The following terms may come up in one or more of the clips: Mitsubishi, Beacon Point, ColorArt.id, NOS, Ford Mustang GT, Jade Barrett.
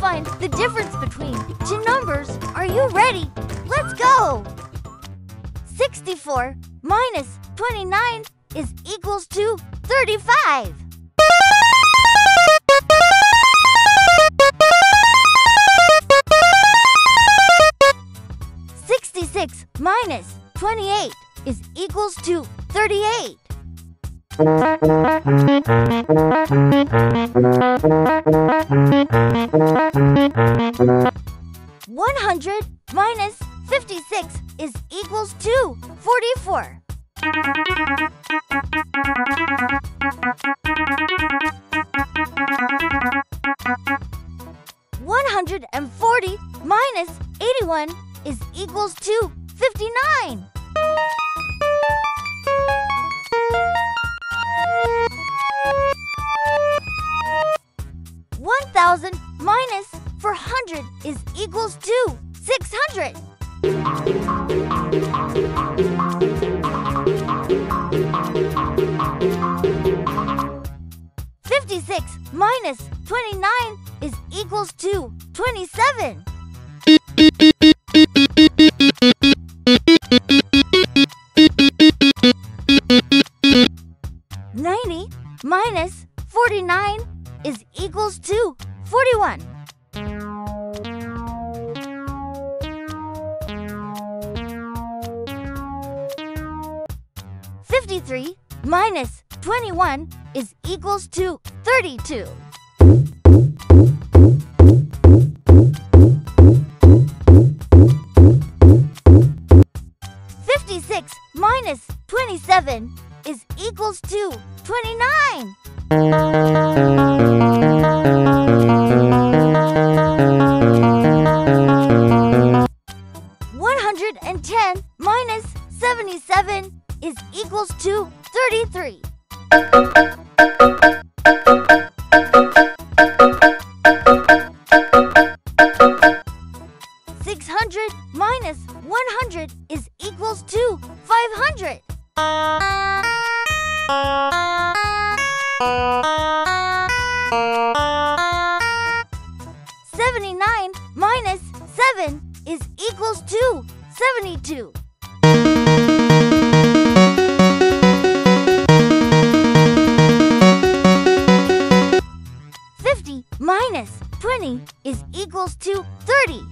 find the difference between two numbers. Are you ready? Let's go! 64 minus 29 is equals to 35. Minus 28 is equals to 38. 100 minus 56 is equals to 44. 140 minus 81 is equals to 59. 1,000 minus 400 is equals to 600. 56 minus 29 is equals to 27. 90 minus 49 is equals to 41. 53 minus 21 is equals to 32. 56 minus 27 is equals to 29. 110 minus 77 is equals to 33. 600 minus 100 is equals to 500. 79 minus 7 is equals to 72. 50 minus 20 is equals to 30.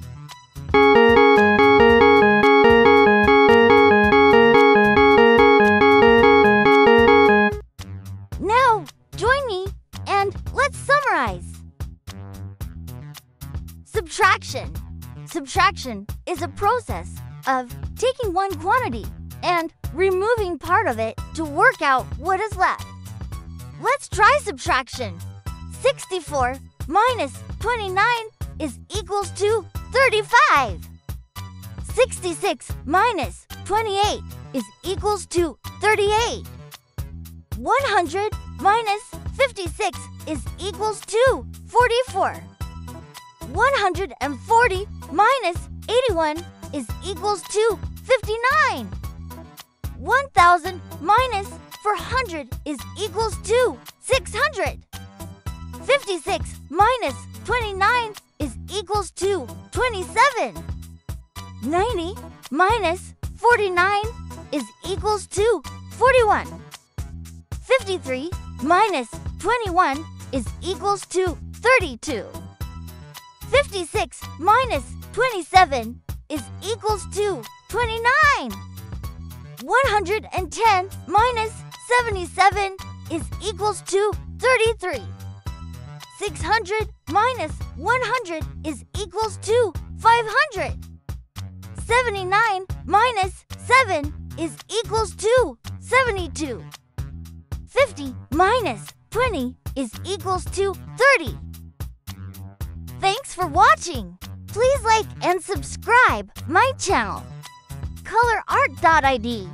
Subtraction is a process of taking one quantity and removing part of it to work out what is left. Let's try subtraction. 64 minus 29 is equals to 35. 66 minus 28 is equals to 38. 100 minus 56 is equals to 44. 140 minus 81 is equals to 59. 1,000 minus 400 is equals to 600. 56 minus 29 is equals to 27. 90 minus 49 is equals to 41. 53 minus 21 is equals to 32. 56 minus 27 is equals to 29. 110 minus 77 is equals to 33. 600 minus 100 is equals to 500. 79 minus 7 is equals to 72. 50 minus 20 is equals to 30. Thanks for watching! Please like and subscribe my channel, ColorArt.id.